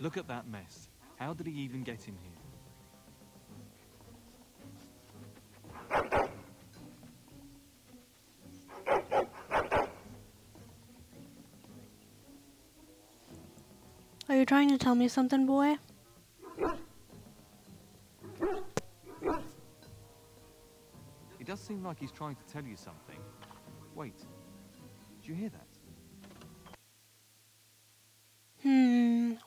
Look at that mess. How did he even get in here? Are you trying to tell me something, boy? It does seem like he's trying to tell you something. Wait, do you hear that?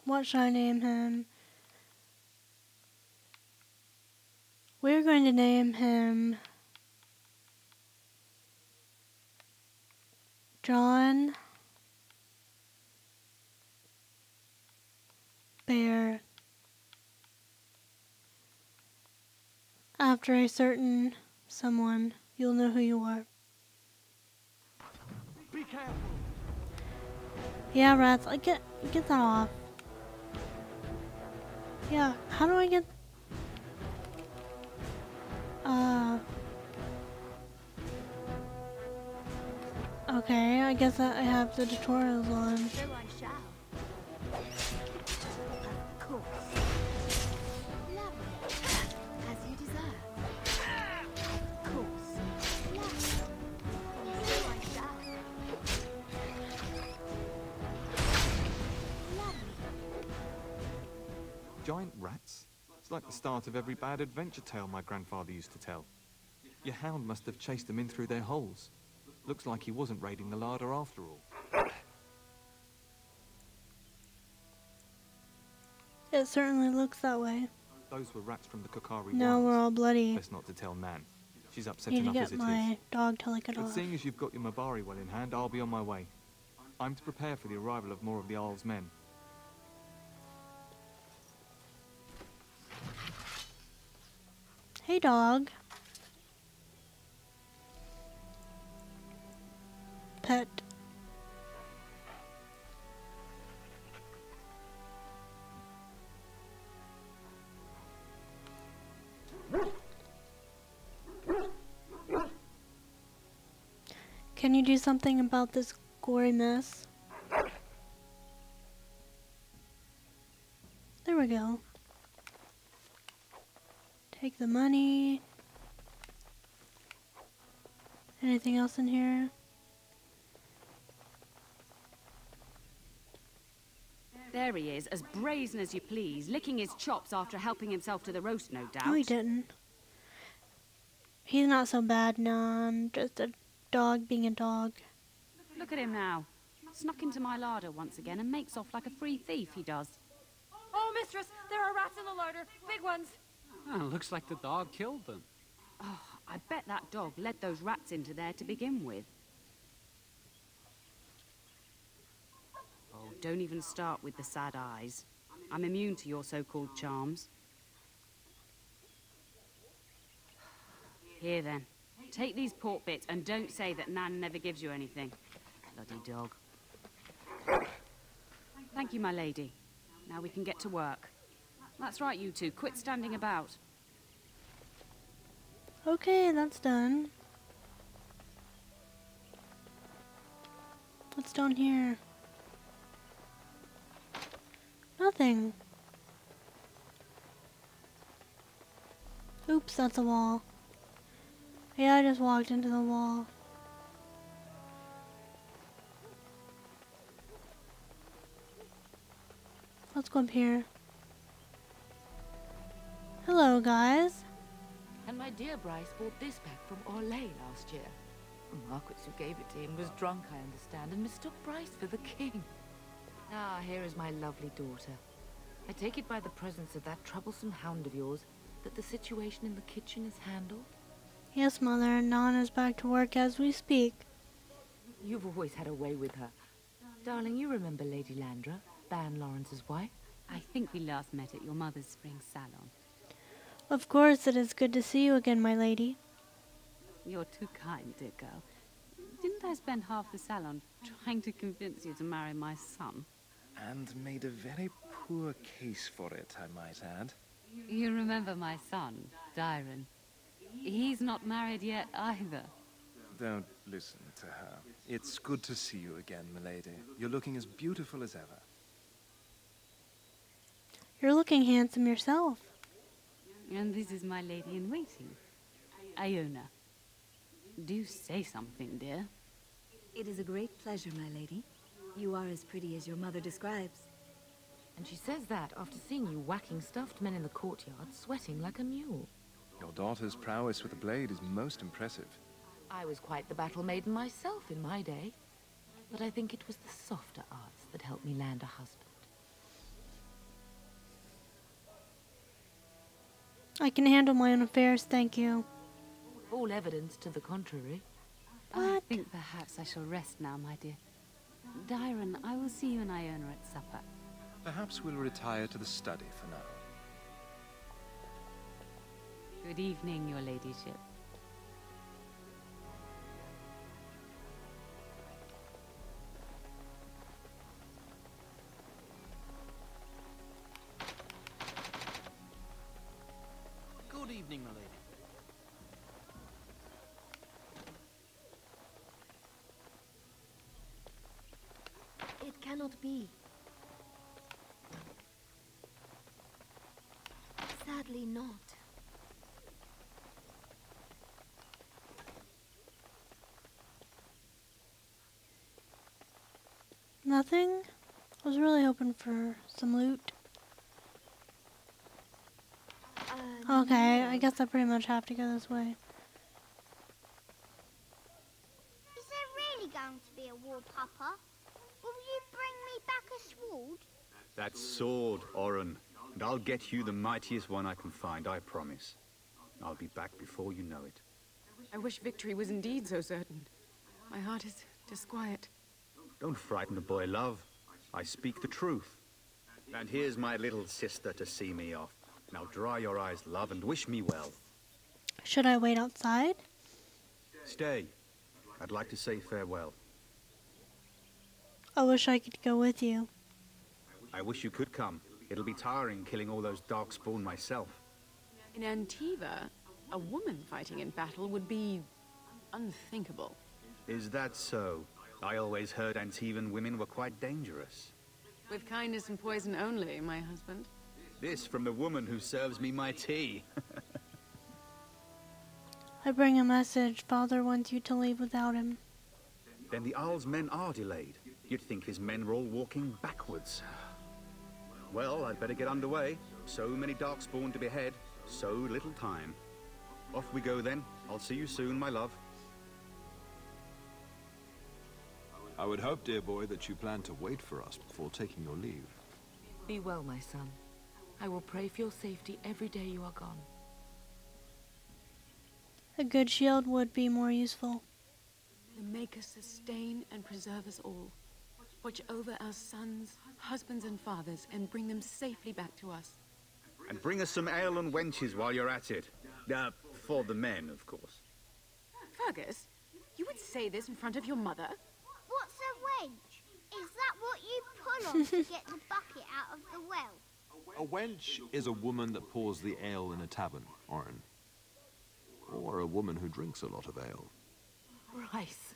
What should I name him? We're going to name him John Bear, after a certain someone. You'll know who you are. Be careful. Yeah, rats. I get that off. Yeah, how do I get? Okay, I guess I have the tutorials on. Giant rats? It's like the start of every bad adventure tale my grandfather used to tell. Your hound must have chased them in through their holes. Looks like he wasn't raiding the larder after all. It certainly looks that way. Those were rats from the Korcari. No, we're all bloody. Best not to tell Nan. She's upset enough as it is. Need to get my dog till I get off. But seeing as you've got your Mabari well in hand, I'll be on my way. I'm to prepare for the arrival of more of the Isle's men. Hey, dog. Pet. Can you do something about this gory mess? There we go. Take the money. Anything else in here? There he is, as brazen as you please, licking his chops after helping himself to the roast, no doubt. No, he didn't. He's not so bad, Nan. Just a dog being a dog. Look at him now. Snuck into my larder once again and makes off like a free thief, he does. Oh, mistress, there are rats in the larder. Big ones. Oh, looks like the dog killed them. Oh, I bet that dog led those rats into there to begin with. Oh, don't even start with the sad eyes. I'm immune to your so-called charms. Here then, take these pork bits and don't say that Nan never gives you anything. Bloody dog. Thank you, my lady. Now we can get to work. That's right, you two. Quit standing about. Okay, that's done. What's down here? Nothing. Oops, that's a wall. Yeah, I just walked into the wall. Let's go up here. Hello, guys. And my dear Bryce bought this back from Orlais last year. Marquis, who gave it to him, was drunk, I understand, and mistook Bryce for the king. Ah, here is my lovely daughter. I take it by the presence of that troublesome hound of yours that the situation in the kitchen is handled? Yes, Mother, and Nan is back to work as we speak. You've always had a way with her. Darling, you remember Lady Landra, Ban Lawrence's wife? I think we last met at your mother's spring salon. Of course, it is good to see you again, my lady. You're too kind, dear girl. Didn't I spend half the salon trying to convince you to marry my son? And made a very poor case for it, I might add. You remember my son, Dairren. He's not married yet either. Don't listen to her. It's good to see you again, milady. You're looking as beautiful as ever. You're looking handsome yourself. And this is my lady in waiting, Iona. Do say something, dear. It is a great pleasure, my lady. You are as pretty as your mother describes. And she says that after seeing you whacking stuffed men in the courtyard, sweating like a mule. Your daughter's prowess with a blade is most impressive. I was quite the battle maiden myself in my day. But I think it was the softer arts that helped me land a husband. I can handle my own affairs, thank you. All evidence to the contrary. What? I think perhaps I shall rest now, my dear. Dairren, I will see you and Iona at supper. Perhaps we'll retire to the study for now. Good evening, your ladyship. Good evening, my lady. It cannot be. Sadly not. Nothing? I was really hoping for some loot. Okay, I guess I pretty much have to go this way. Is there really going to be a war, Papa? Will you bring me back a sword? That sword, Oren. And I'll get you the mightiest one I can find, I promise. I'll be back before you know it. I wish victory was indeed so certain. My heart is disquiet. Don't frighten the boy, love. I speak the truth. And here's my little sister to see me off. Now dry your eyes, love, and wish me well. Should I wait outside? Stay. I'd like to say farewell. I wish I could go with you. I wish you could come. It'll be tiring killing all those darkspawn myself. In Antiva, a woman fighting in battle would be unthinkable. Is that so? I always heard Antivan women were quite dangerous. With kindness and poison only, my husband. This from the woman who serves me my tea. I bring a message. Father wants you to leave without him. Then the Owl's men are delayed. You'd think his men were all walking backwards. Well, I'd better get underway. So many darkspawn to behead, so little time. Off we go then. I'll see you soon, my love. I would hope, dear boy, that you plan to wait for us before taking your leave. Be well, my son. I will pray for your safety every day you are gone. A good shield would be more useful. The Maker sustain and preserve us all. Watch over our sons, husbands and fathers, and bring them safely back to us. And bring us some ale and wenches while you're at it. For the men, of course. Fergus, you would say this in front of your mother? What's a wench? Is that what you pull on to get the bucket out of the well? A wench is a woman that pours the ale in a tavern, Oren. Or a woman who drinks a lot of ale. Bryce.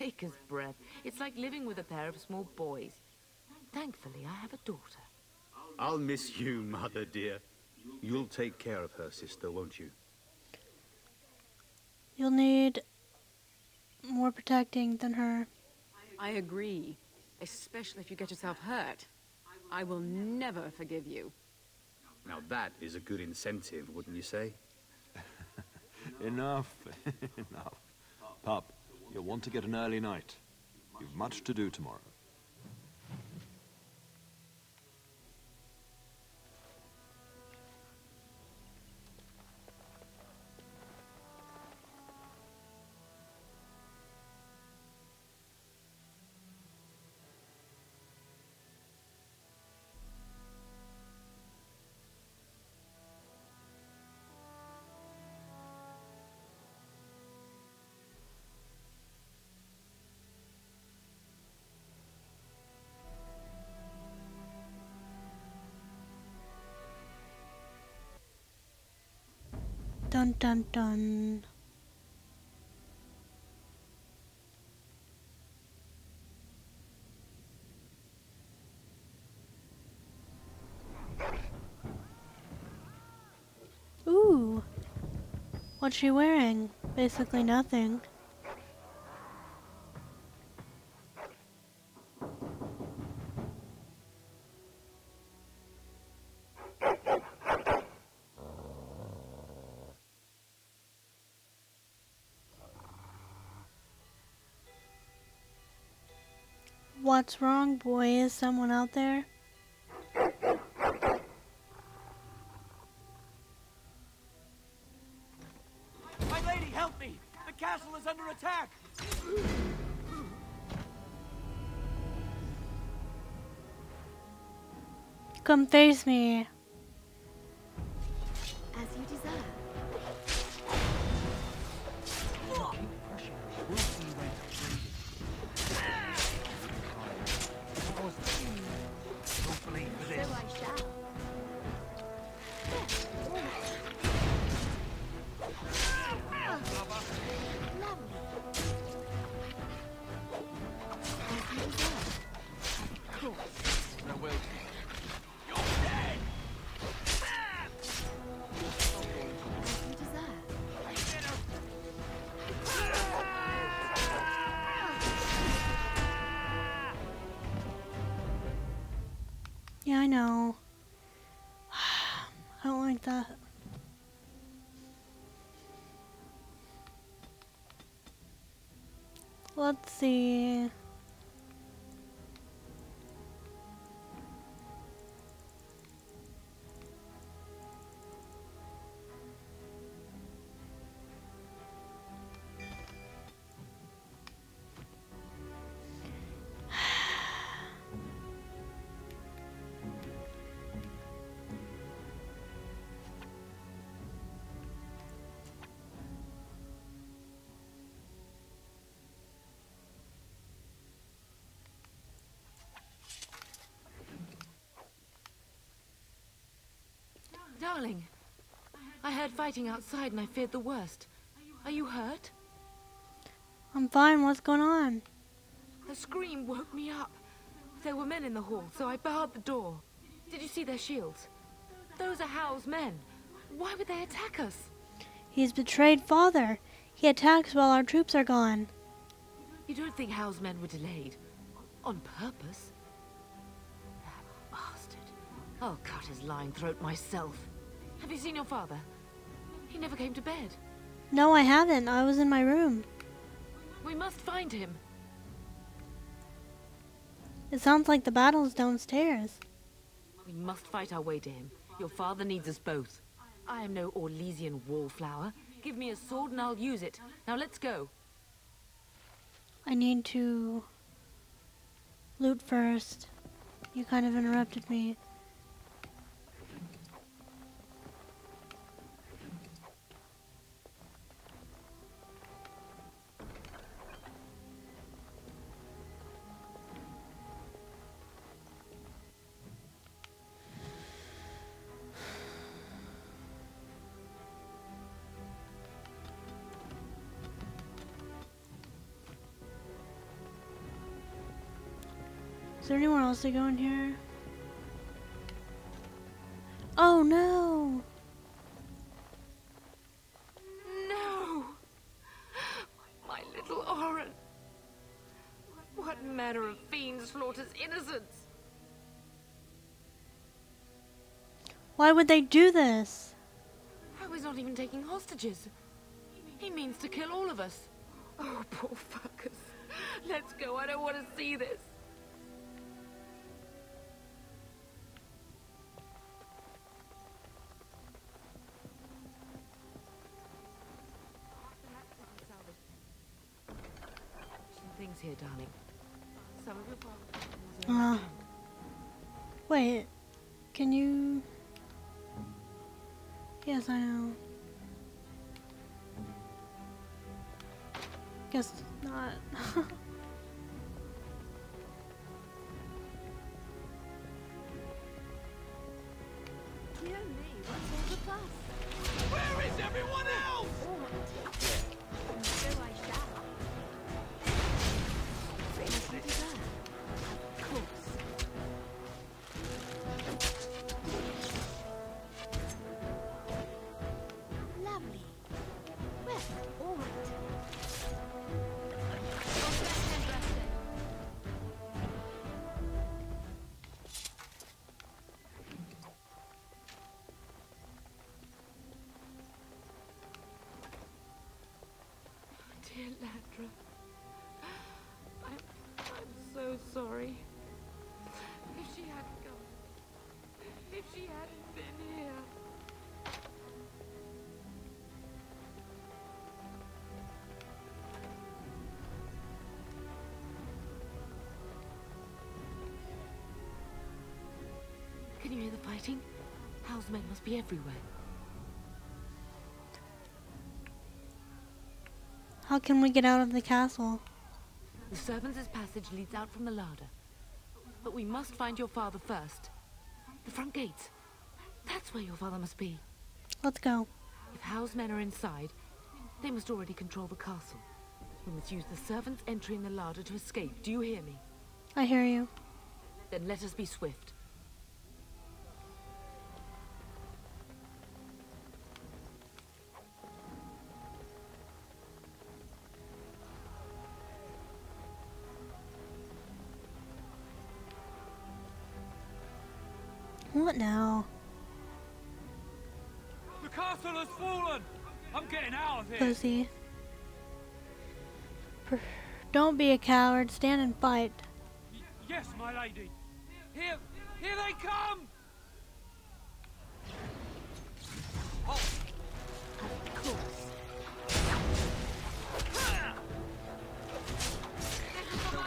Maker's breath. It's like living with a pair of small boys. Thankfully, I have a daughter. I'll miss you, mother dear. You'll take care of her sister, won't you? You'll need more protecting than her. I agree. Especially if you get yourself hurt. I will never forgive you. Now that is a good incentive, wouldn't you say? Enough. Enough. Pup. You'll want to get an early night. You've much to do tomorrow. Dun dun dun. What's she wearing? Basically nothing. What's wrong, boy? Is someone out there? My lady, help me! The castle is under attack! Come face me. As you desire. Yeah, I know. I don't like that. Let's see. Darling, I heard fighting outside and I feared the worst. Are you hurt? I'm fine. What's going on? A scream woke me up. There were men in the hall, so I barred the door. Did you see their shields? Those are Howe's men. Why would they attack us? He's betrayed father. He attacks while our troops are gone. You don't think Howe's men were delayed? On purpose? That bastard. I'll cut his lying throat myself. Have you seen your father? He never came to bed. No, I haven't. I was in my room. We must find him. It sounds like the battle's downstairs. We must fight our way to him. Your father needs us both. I am no Orlaisian wallflower. Give me a sword and I'll use it. Now let's go. I need to loot first. You kind of interrupted me. Is there anywhere else to go in here? Oh no! No! My little Oren! What manner of fiend slaughters innocents? Why would they do this? I was not even taking hostages. He means to kill all of us. Oh, poor fuckers. Let's go, I don't want to see this. Here, darling. Some of your wait, can you? Yes, I know. Guess not. Dear me, what's all the fuss? Where is everyone else? Oh. Lovely. dear Ladra. I'm so sorry. If she hadn't gone, if she hadn't been here. Can you hear the fighting? Howe's men must be everywhere. How can we get out of the castle? The servants' passage leads out from the larder. But we must find your father first. The front gates. That's where your father must be. Let's go. If Howe's men are inside, they must already control the castle. We must use the servants' entry in the larder to escape. Do you hear me? I hear you. Then let us be swift. What now? The castle has fallen. I'm getting out of here. Pussy. Don't be a coward. Stand and fight. Yes, my lady. Here they come. Oh. Of course. So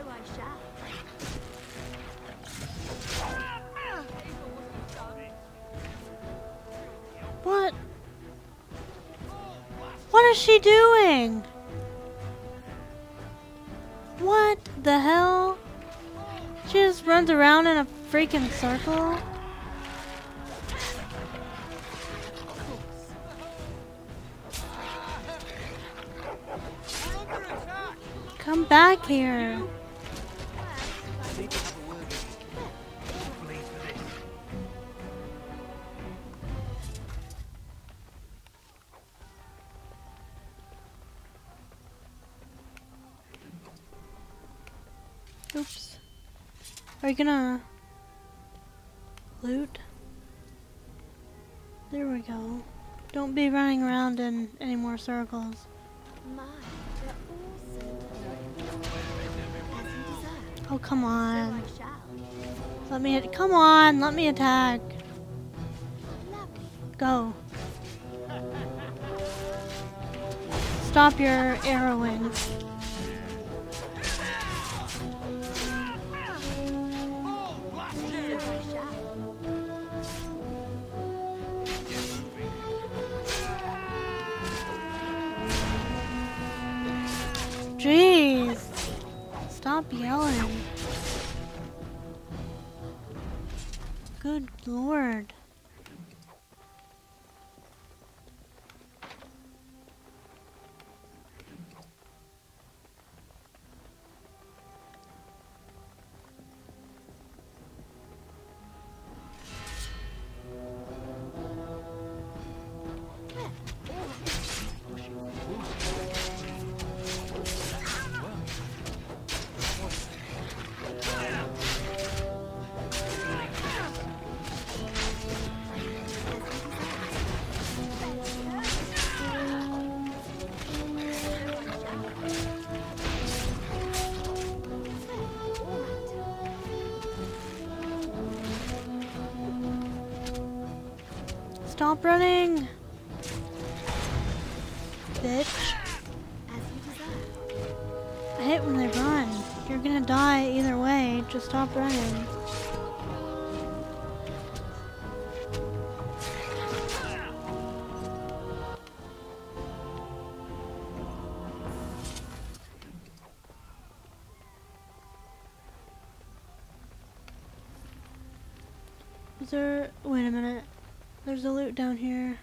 I shall. What? What is she doing? What the hell? She just runs around in a freaking circle? Come back here. Oops. Are you gonna loot? There we go. Don't be running around in any more circles. Oh, come on. Let me attack. Go. Stop your arrowing. Jeez, stop yelling. Good Lord. Stop running, bitch. I hate when they run. You're gonna die either way. Just stop running. Is there... wait a minute. There's a loot down here.